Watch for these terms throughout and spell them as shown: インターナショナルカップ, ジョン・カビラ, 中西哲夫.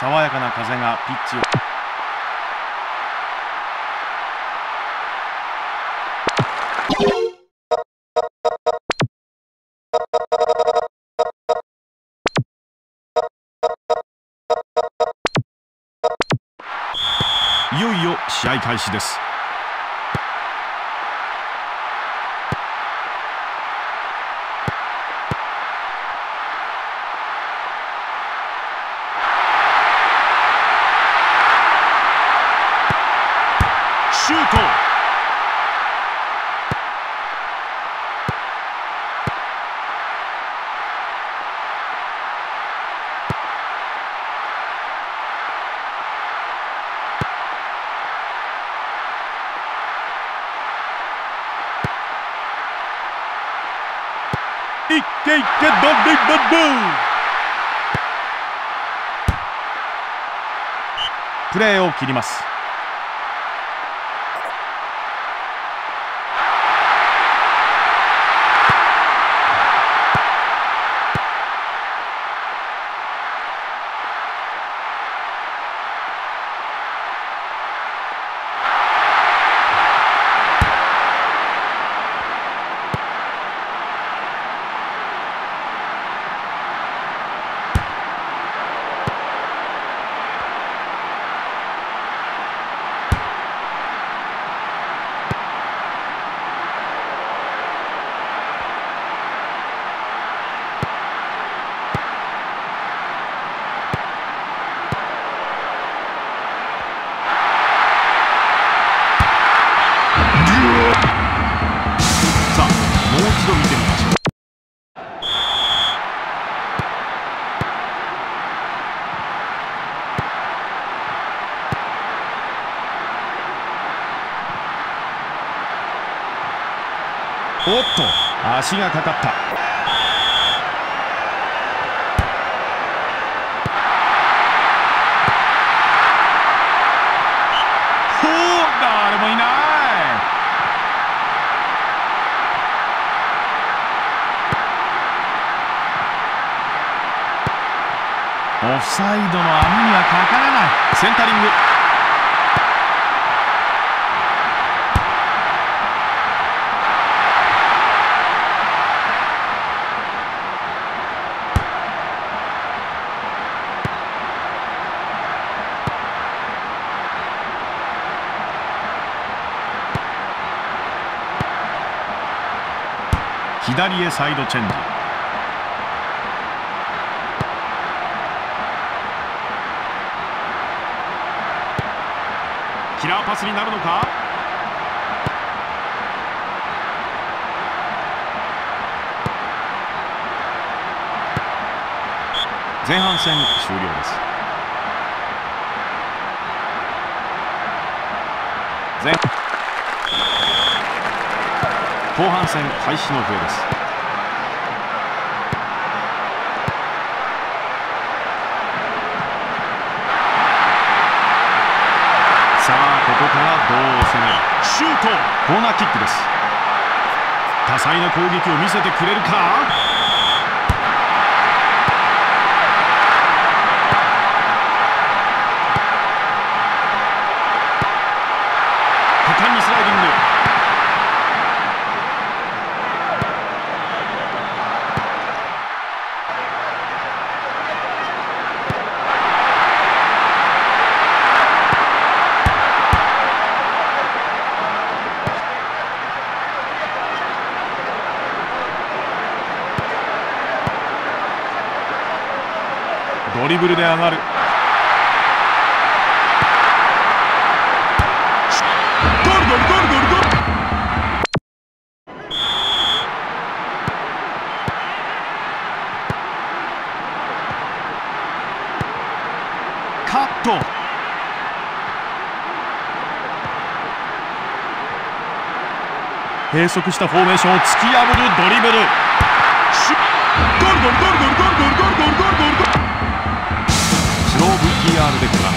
爽やかな風がピッチを。いよいよ試合開始です。シュート。いっていってドンビンドンブー。プレーを切ります。おっと、足がかかった。ほう、誰もいない。オフサイドの網にはかからない。センタリング。左へサイドチェンジ。キラーパスになるのか。前半戦終了です。後半戦開始の笛です。さあ、ここからどう攻める。シュート。コーナーキックです。多彩な攻撃を見せてくれるか。果敢にスライディング。リブルで上がる。ゴールゴールゴールゴールゴール。カット。閉塞したフォーメーションを突き破るドリブル。ゴールゴールゴールゴール。でご覧ください。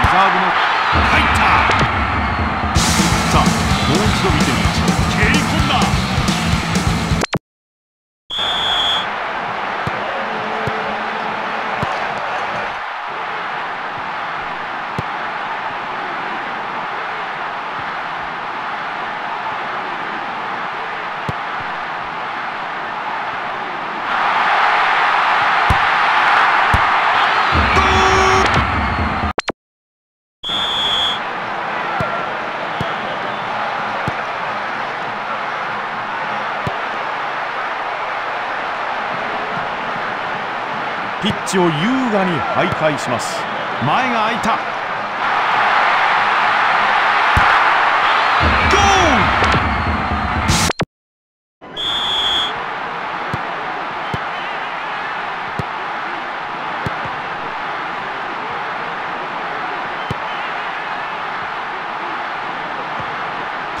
リザーブの入った。さあもう一度見てみましょう。蹴り込んだ。ピッチを優雅に徘徊します。前が空いた。ゴール。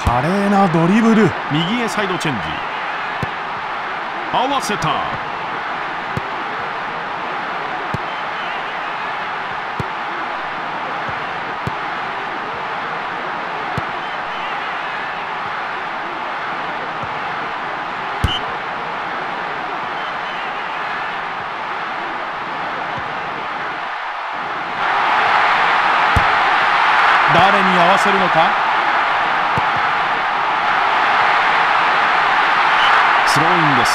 華麗なドリブル。右へサイドチェンジ。合わせた。誰に合わせるのか。スローインです。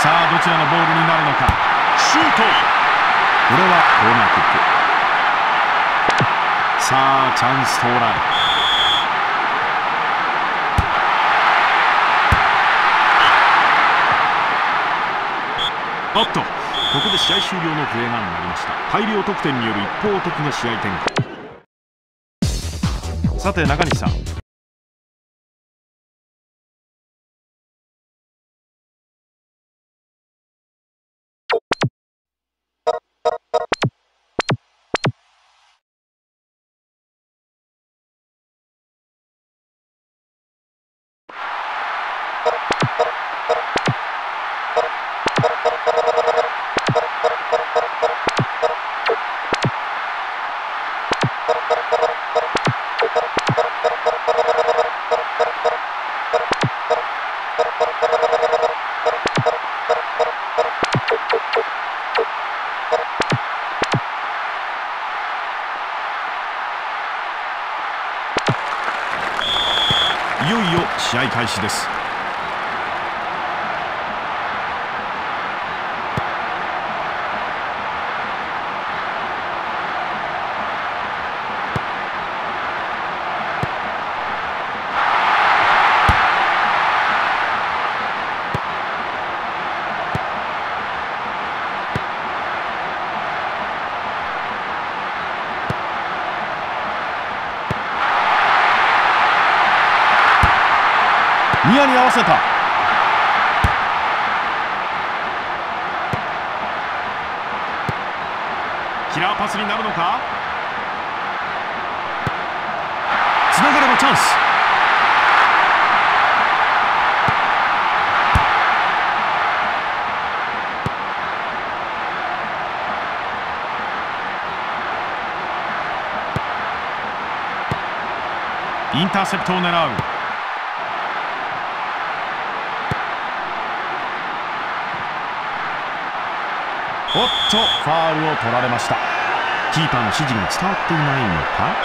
さあどちらのボールになるのか。シュート。これはコーナーキック。さあチャンス到来。おっと、ここで試合終了の笛が鳴りました。大量得点による一方的な試合展開。さて中西さん、いよいよ試合開始です。ニアに合わせた。キラーパスになるのか。つながればチャンス。インターセプトを狙う。おっと、ファウルを取られました。キーパーの指示が伝わっていないのか。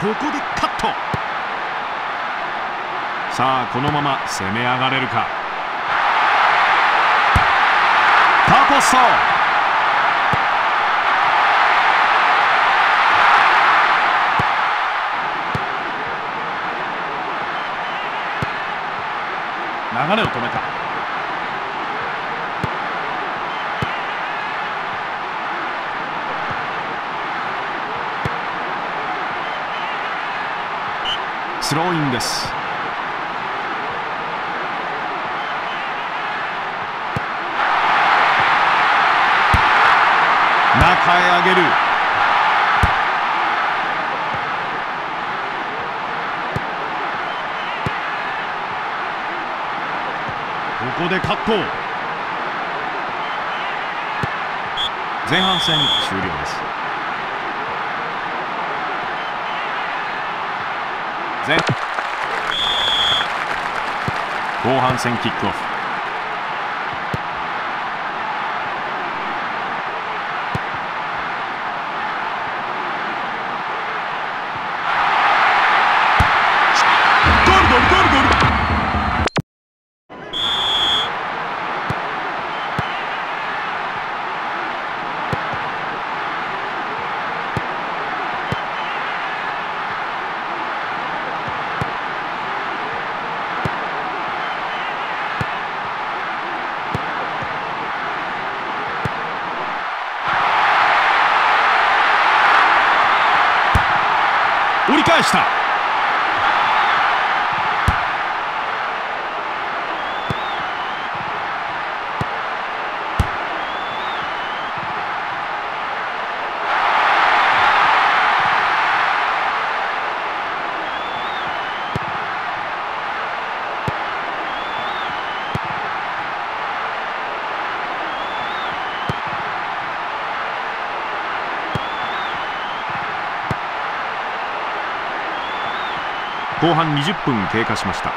ここでカット。さあこのまま攻め上がれるか。パポスト。流れを止めた。スローインです。中へ上げる。ここでカット。前半戦終了です。後半戦キックオフ。ゴールゴールゴールゴール。折り返した。後半20分経過しました。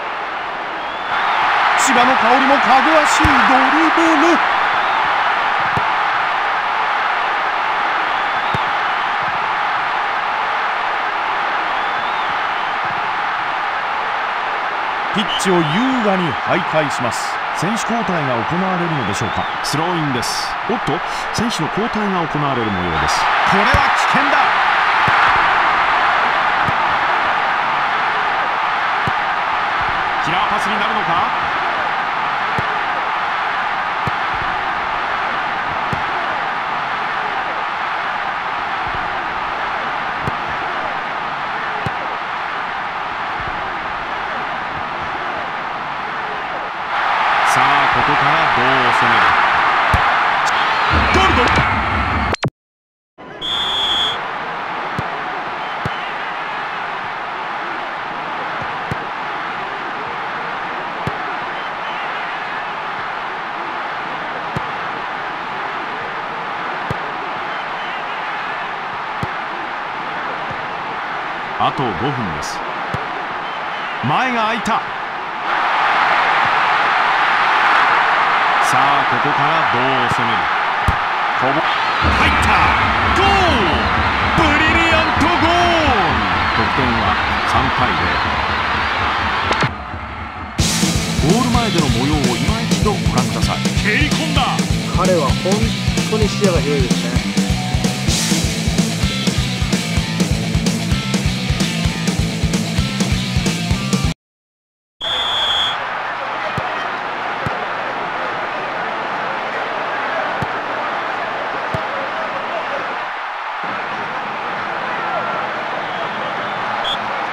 千葉の香りもかぐわしいドリブル。ピッチを優雅に徘徊します。選手交代が行われるのでしょうか。スローインです。おっと、選手の交代が行われる模様です。これは危険だ。キラーパスになるのか。さあここからどう攻める。ゴールゴール。あと5分です。前が空いた。さあここからどう攻める。こぼ入った。ゴール。ブリリアントゴール。得点は3対0。ゴール前での模様を今一度ご覧ください。蹴り込んだ。彼は本当に視野が広いですね。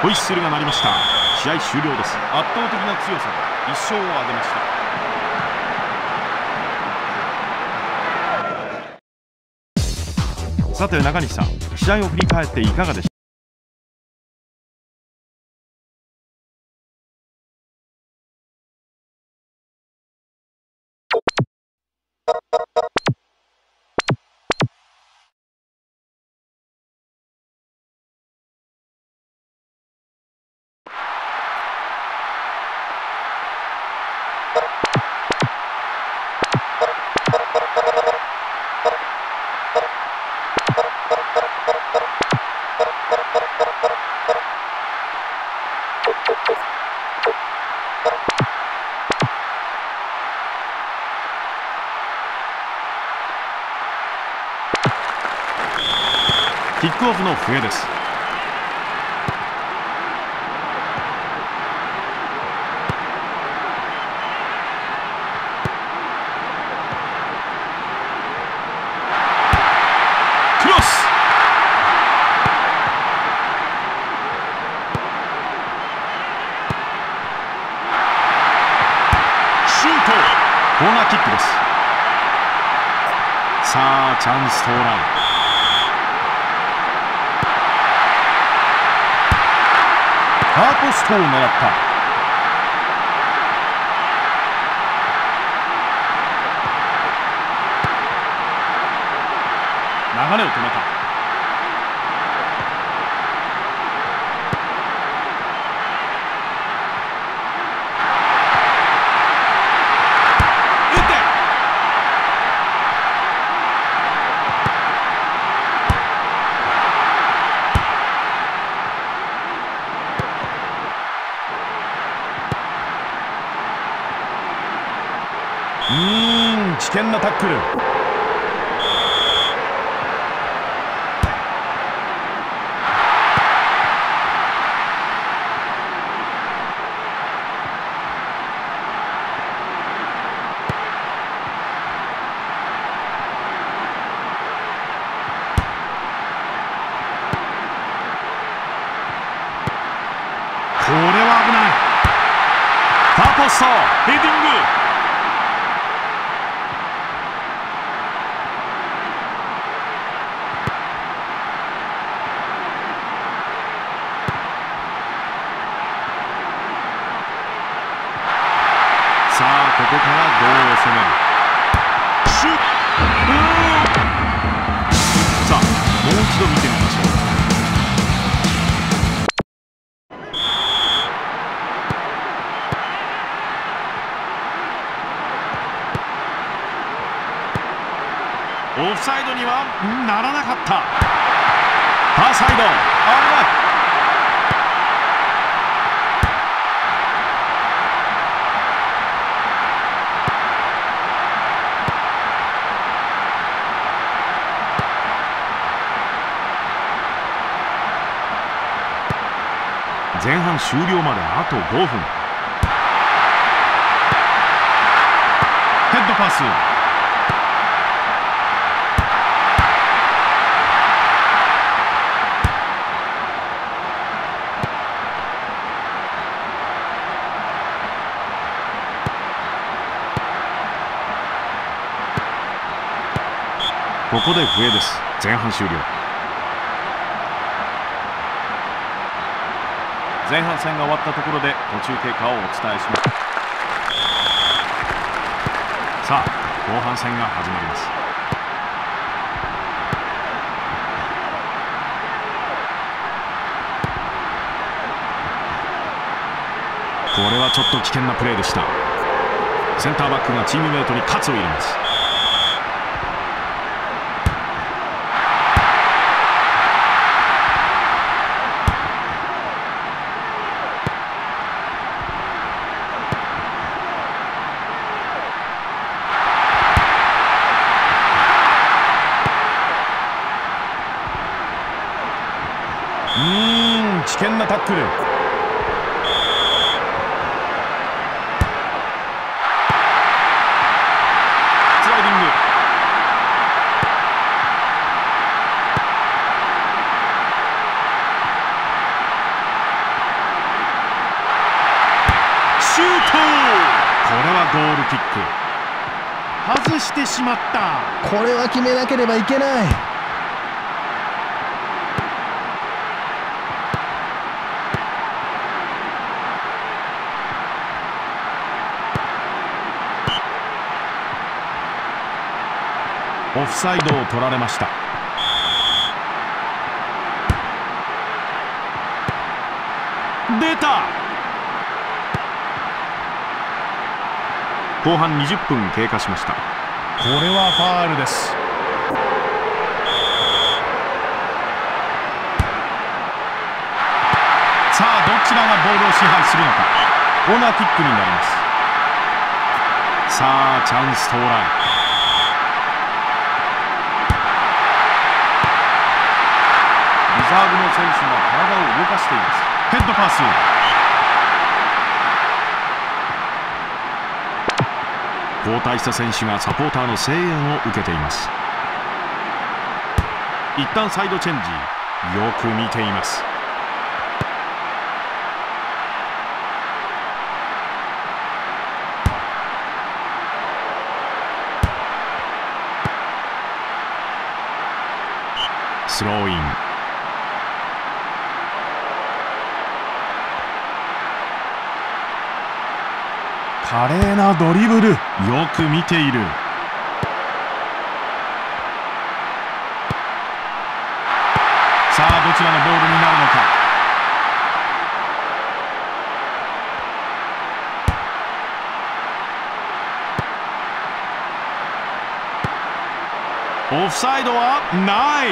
ホイッスルが鳴りました。試合終了です。圧倒的な強さで1勝を挙げました。さて中西さん、試合を振り返っていかがでしたか？キックオフの笛です。クロス。シュート。コーナーキックです。さあチャンス到来。ファーポストを狙った。流れを止めた。危険なタックル。これは危ない。ファーポストヘディング。ここからどう攻める。シュッ、さあもう一度見てみましょう。オフサイドにはならなかった。ファーサイド、危ない。前半終了まであと5分。ヘッドパス。ここで笛です。前半終了。前半戦が終わったところで途中経過をお伝えします。さあ後半戦が始まります。これはちょっと危険なプレーでした。センターバックがチームメートに喝を入れます。危険なタックル。スライディング。シュート。これはゴールキック。外してしまった。これは決めなければいけない。オフサイドを取られました。出た。後半20分経過しました。これはファールです。さあどちらがボールを支配するのか。コーナーキックになります。さあチャンス到来。リザーブの選手が体を動かしています。ヘッドパス。交代した選手がサポーターの声援を受けています。一旦サイドチェンジ。よく見ています。スローイン。華麗なドリブル。よく見ている。さあどちらのボールになるのか。オフサイドはない。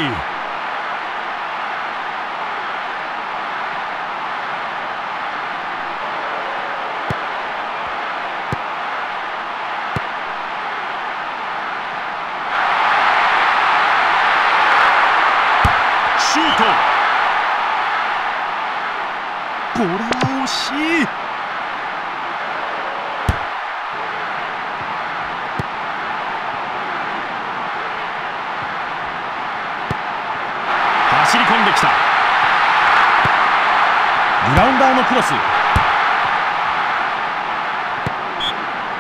これは惜しい。走り込んできた。グラウンダーのクロス。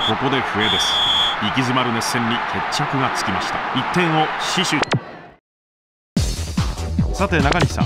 ここで笛です。息詰まる熱戦に決着がつきました。1点を死守。さて中西さん、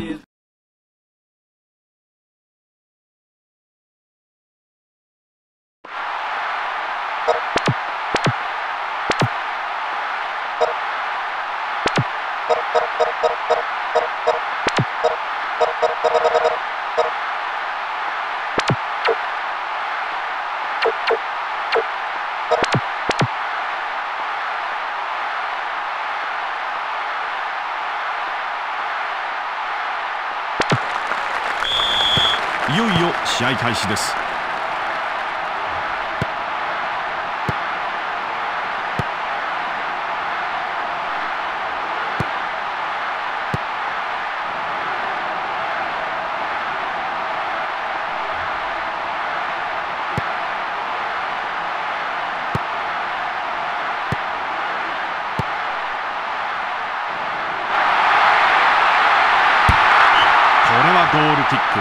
is.試合開始です。これはゴールキック。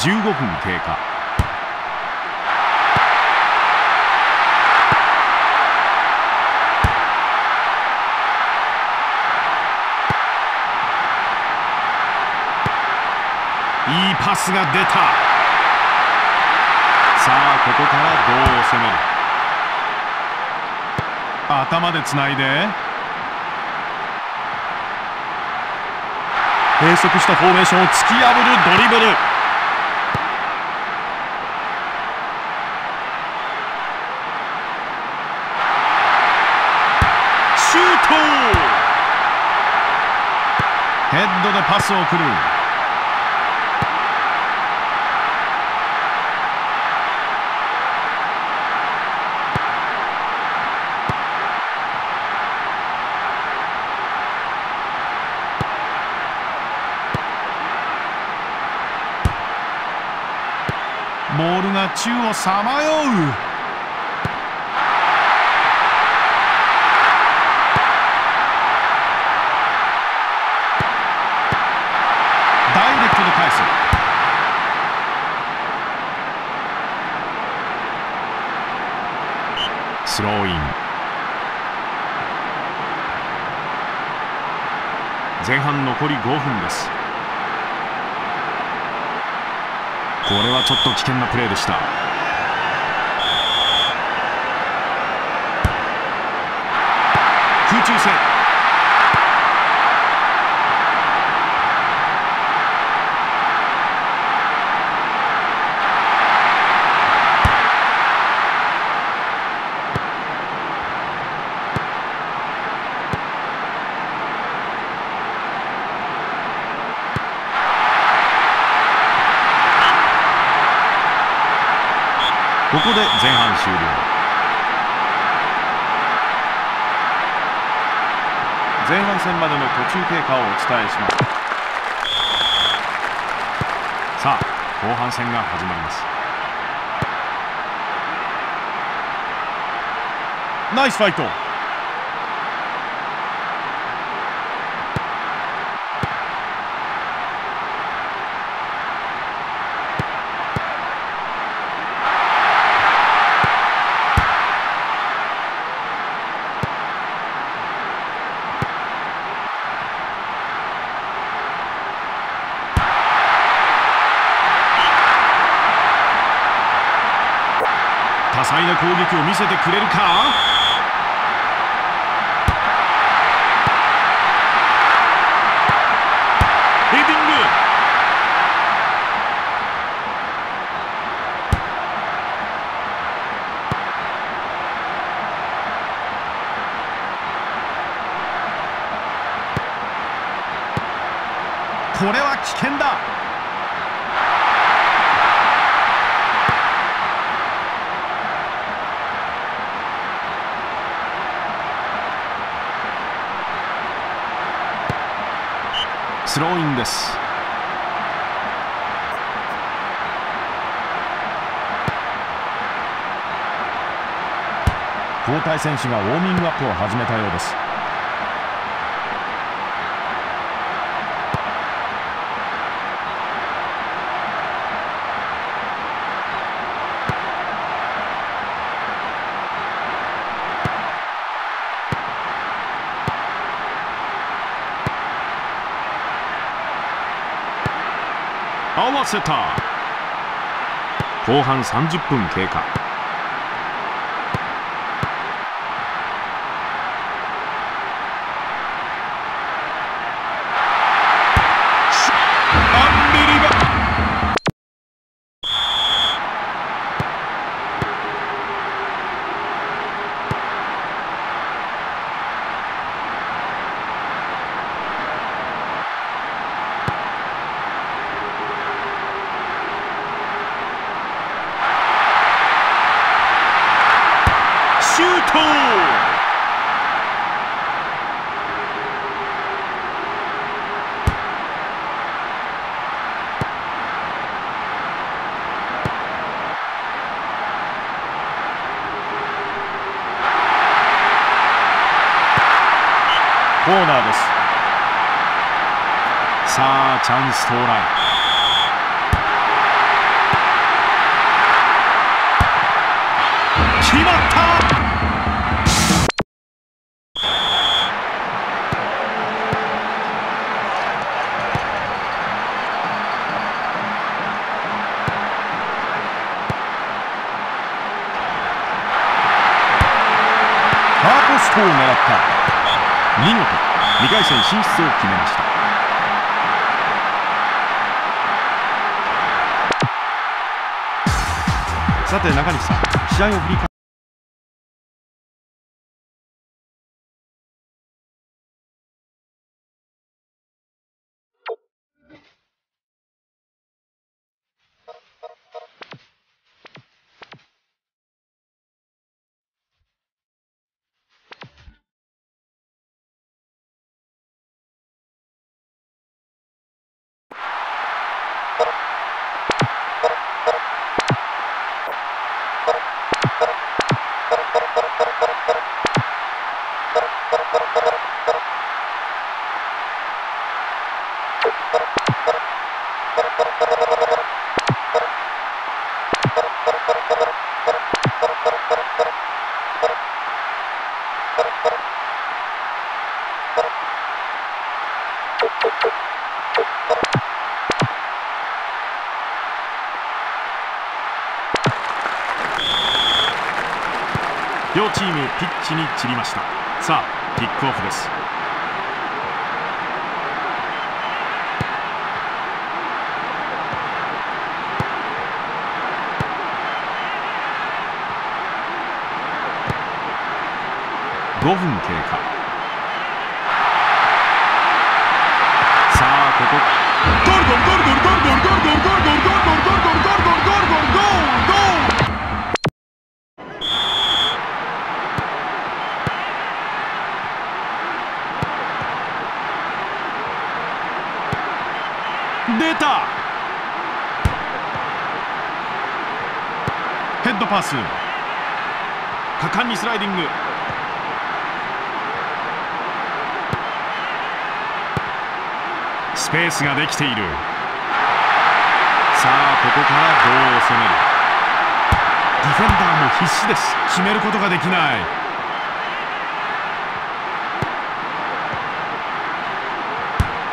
15分経過。いいパスが出た。さあここからどう攻める。頭でつないで閉塞したフォーメーションを突き破るドリブル。スを送る。ボールが宙をさまよう。スローイン。前半残り5分です。これはちょっと危険なプレーでした。空中戦。ここで前半終了。前半戦までの途中経過をお伝えします。さあ、後半戦が始まります。ナイスファイト。多彩な攻撃を見せてくれるか。ヘディング。これは危険だ。スローインです。交代選手がウォーミングアップを始めたようです。合わせた。後半30分経過。シュート。コーナーです。さあ、チャンス到来。決まった。スコアを狙った。見事2回戦進出を決めました。さて中西さん、試合を振り返。両チームピッチに散りました。さあキックオフです。5分経過。さあここゴールゴールゴールゴールゴールゴールゴールゴール出た。ヘッドパス、果敢にスライディング。スペースができている。さあここからどう攻める。ディフェンダーも必死です。決めることができない。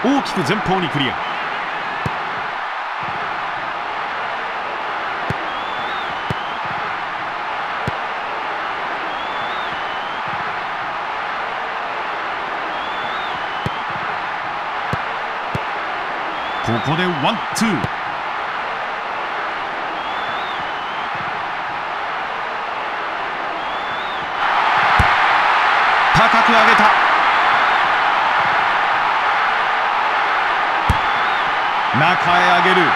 大きく前方にクリア。ここでワンツー。高く上げた。中へ上げる。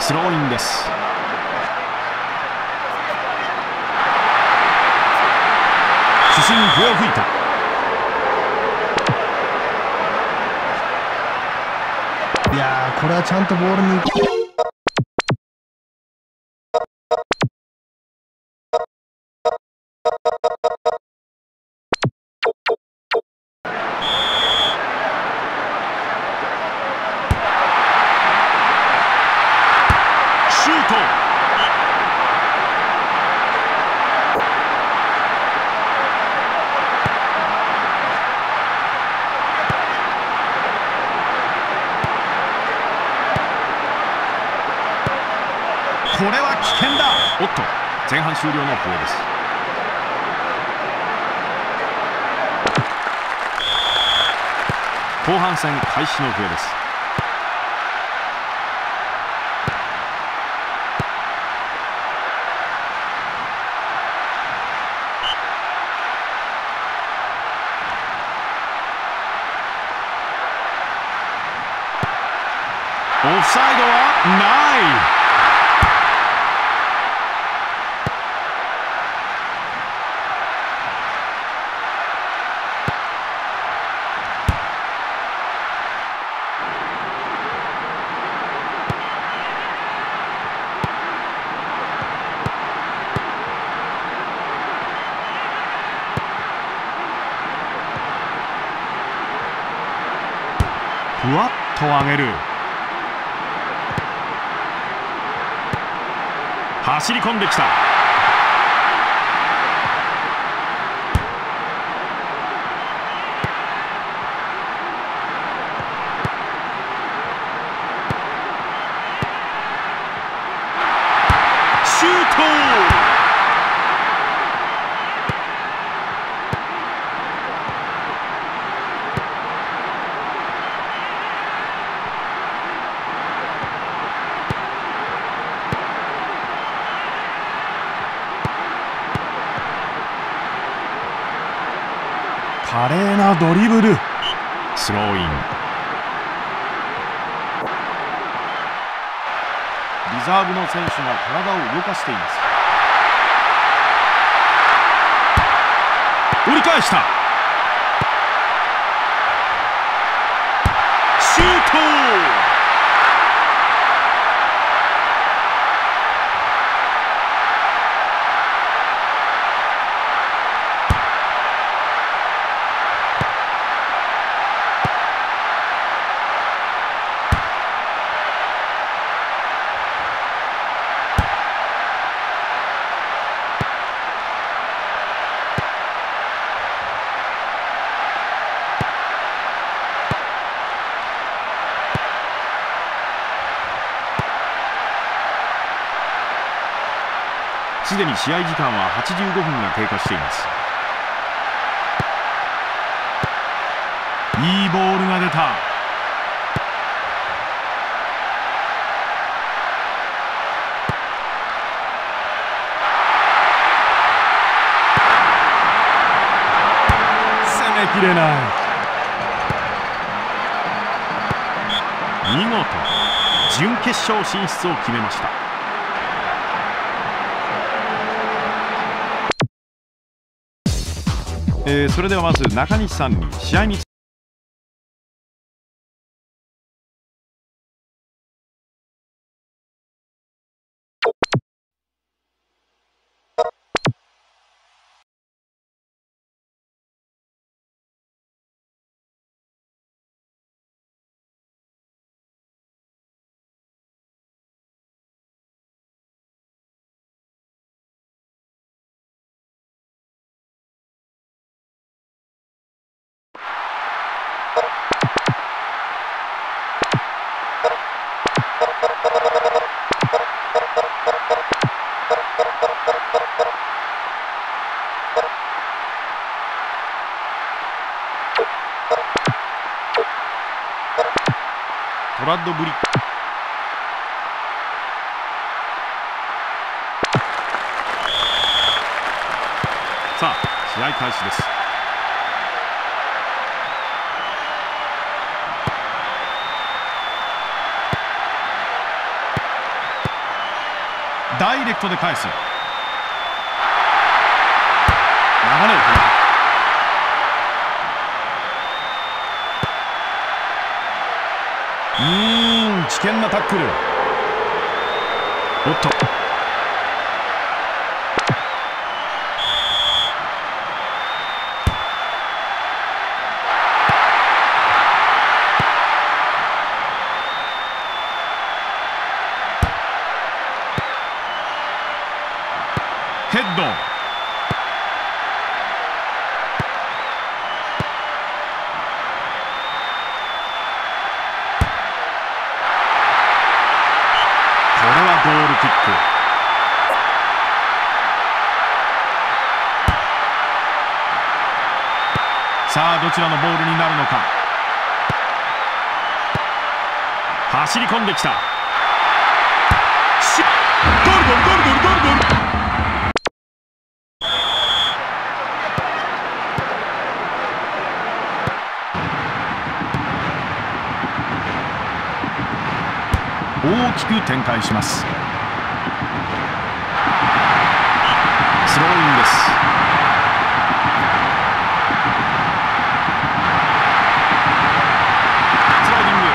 スローインです。ここはちゃんとボールにこれは危険だ。おっと前半終了の笛です。後半戦開始の笛です。オフサイドはない。ふわっと上げる。走り込んできた。シュート。華麗なドリブル。スローイン。リザーブの選手が体を動かしています。ました。シュート。すでに試合時間は85分が経過しています。いいボールが出た。攻めきれない。見事準決勝進出を決めました。それではまず中西さんに試合について。トラッドブリック。さあ試合開始です。ダイレクトで返す。流れるかな。危険なタックル。おっと、ヘッド。キック。さあどちらのボールになるのか。走り込んできた。ゴールゴールゴールゴールゴール。大きく展開します。スローインです。スライディング。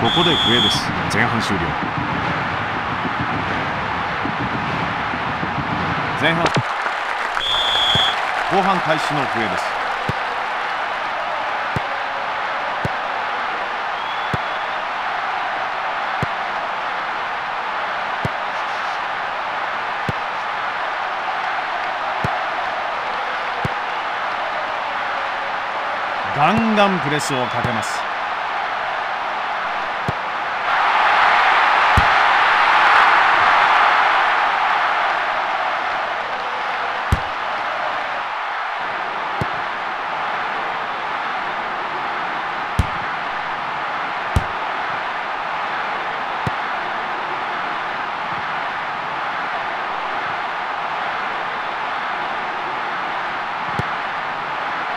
ここで笛です。前半終了。前半後半開始の笛です。ガンガンプレスをかけます。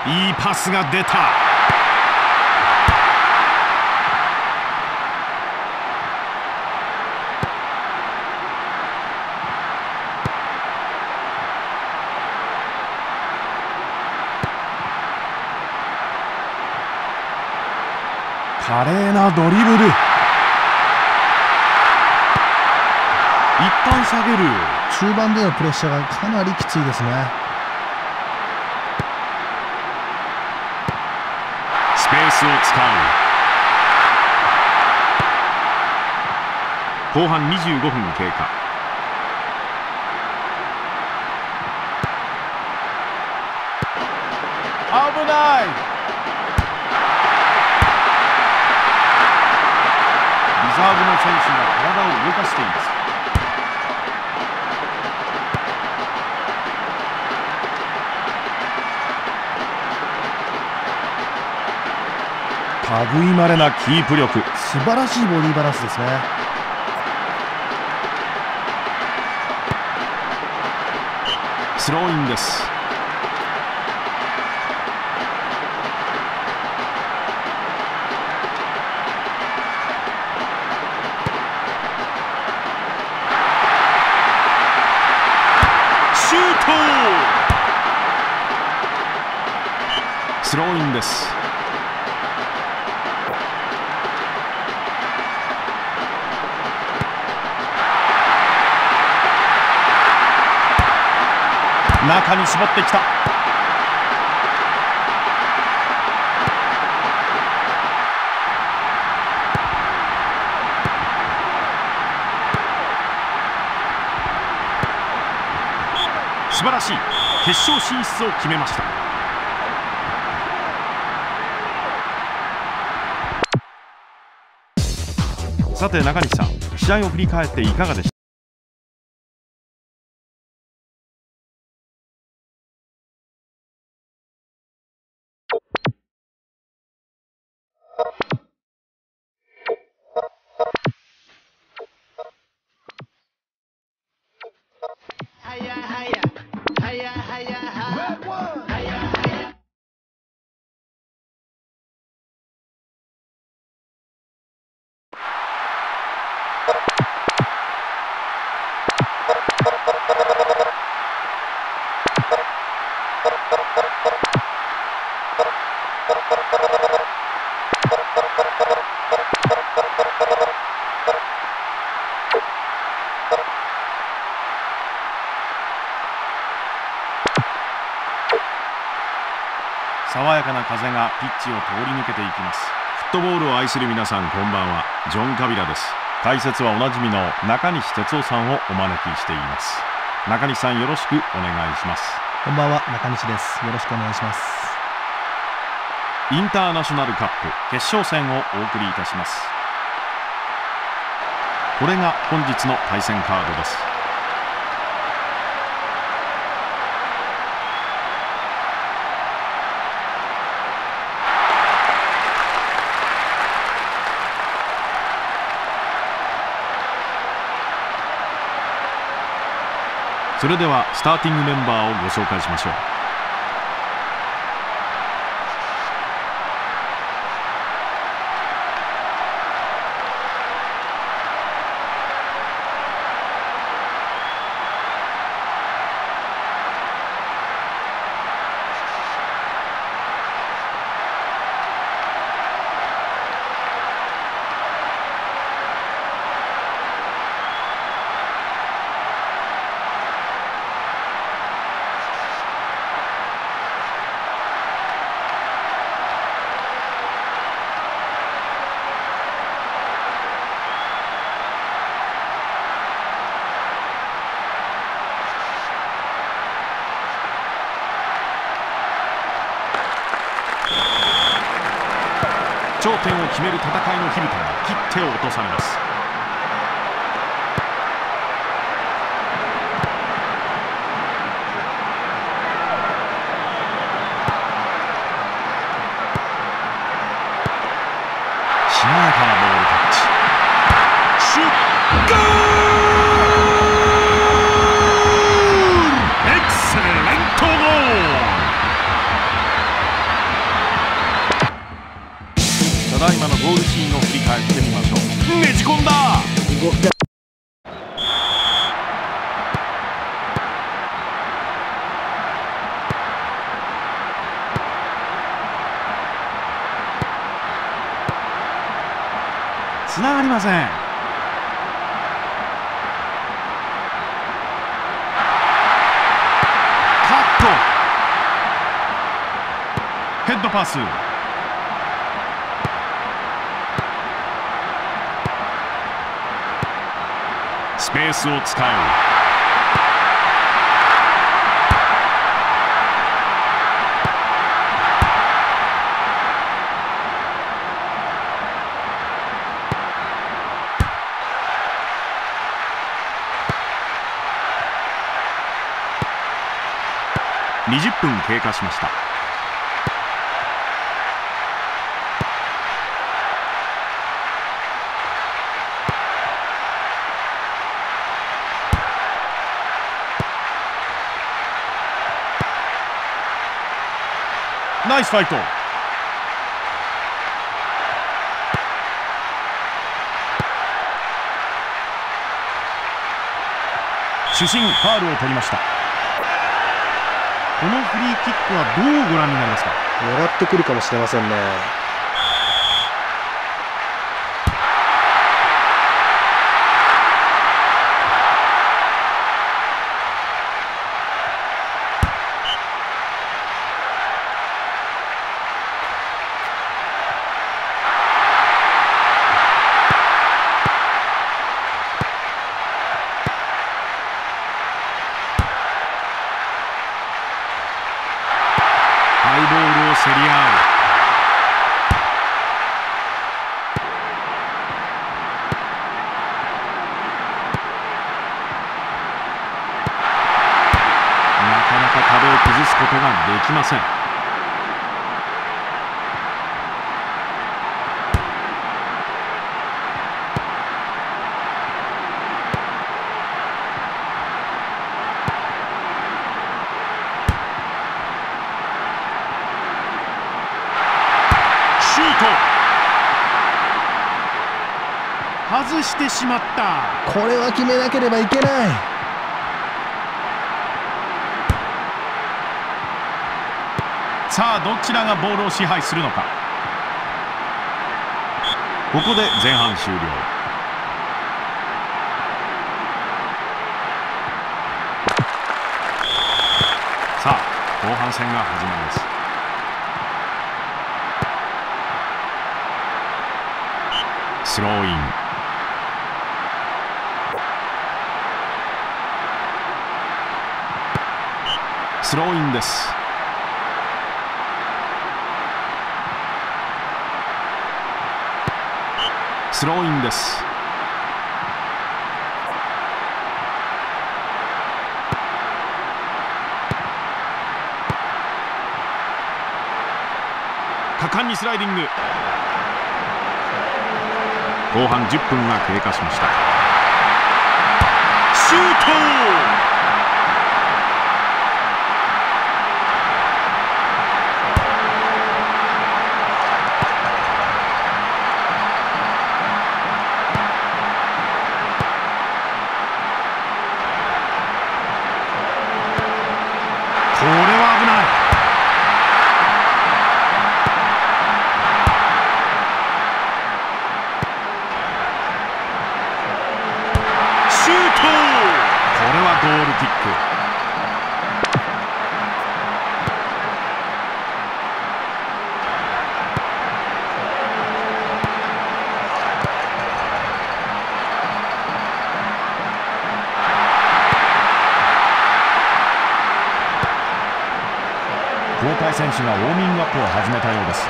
いいパスが出た。華麗なドリブル。一旦下げる。中盤でのプレッシャーがかなりきついですね。を使う。後半25分経過。危ない。リザーブの選手が体を動かしています。類まれなキープ力、素晴らしいボディバランスですね。スローインです。シュート。スローインです。中に絞ってきた。素晴らしい。決勝進出を決めました。さて中西さん、試合を振り返っていかがでしたか？爽やかな風がピッチを通り抜けていきます。フットボールを愛する皆さん、こんばんは。ジョン・カビラです。解説はおなじみの中西哲夫さんをお招きしています。中西さん、よろしくお願いします。こんばんは、中西です。よろしくお願いします。インターナショナルカップ決勝戦をお送りいたします。これが本日の対戦カードです。それではスターティングメンバーをご紹介しましょう。勝点を決める戦いの火蓋が切って落とされます。しなやかなボールタッチ、シュッ、ゴール、エクセレントゴール。ただいまのゴールシーンを振り返ってみましょう。ねじ込んだ。つながりません。カット、ヘッドパス、スペースを使う。20分経過しました。ナイスファイト。主審ファウルを取りました。このフリーキックはどうご覧になりますか？狙ってくるかもしれませんね。競り合う。なかなか壁を崩すことができません。外してしまった。これは決めなければいけない。さあ、どちらがボールを支配するのか。ここで前半終了。さあ、後半戦が始まります。スローイン、スローインです。スローインです。果敢にスライディング。後半10分が経過しました。シュート。これは危ない。ゴールキック。交代選手がウォーミングアップを始めたようです。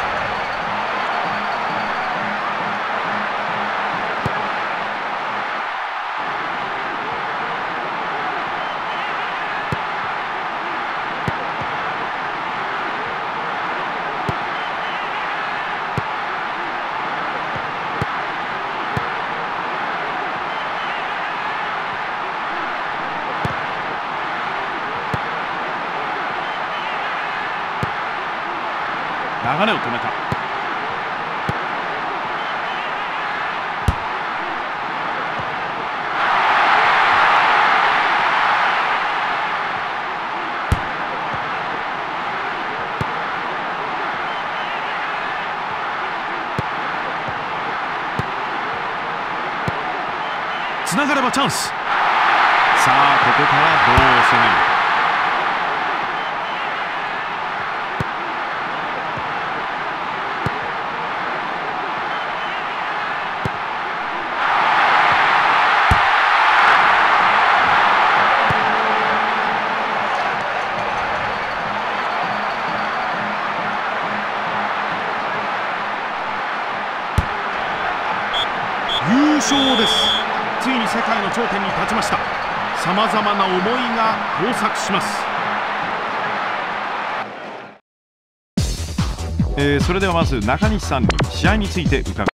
流れを止めた。つながればチャンス。さあ、ここからどう攻める。優勝です。ついに世界の頂点に立ちました。さまざまな思いが交錯します。それではまず中西さんに試合について伺います。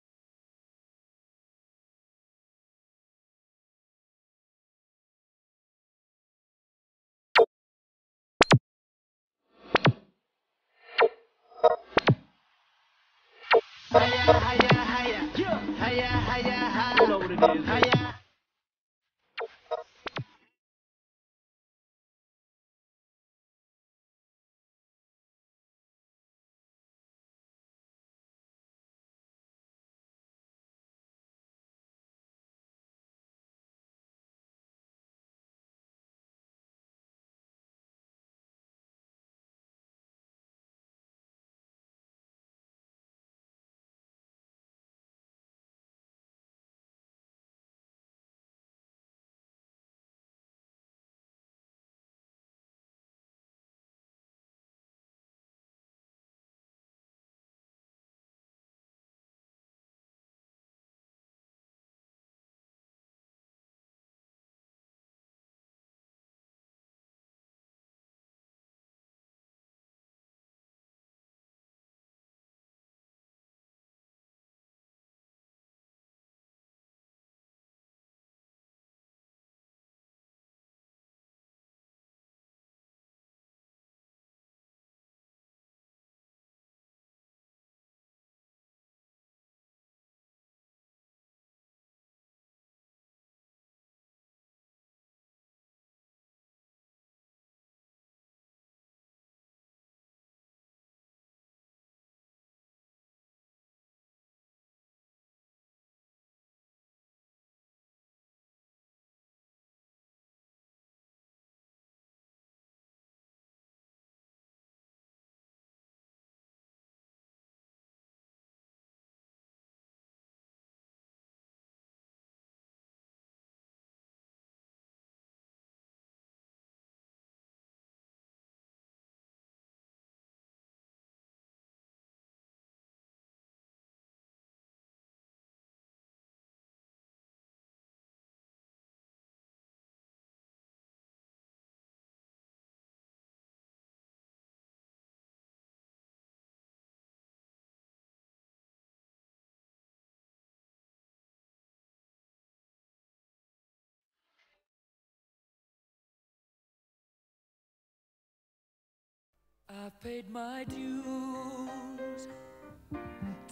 I paid my dues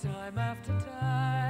time after time.